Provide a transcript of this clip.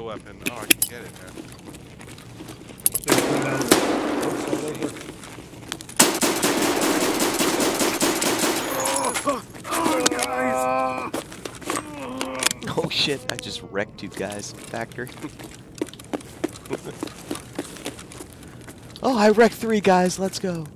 a weapon. Oh, I can get it now. Oh, guys! Oh shit, I just wrecked you guys, Factor. Oh, I wrecked 3 guys, let's go.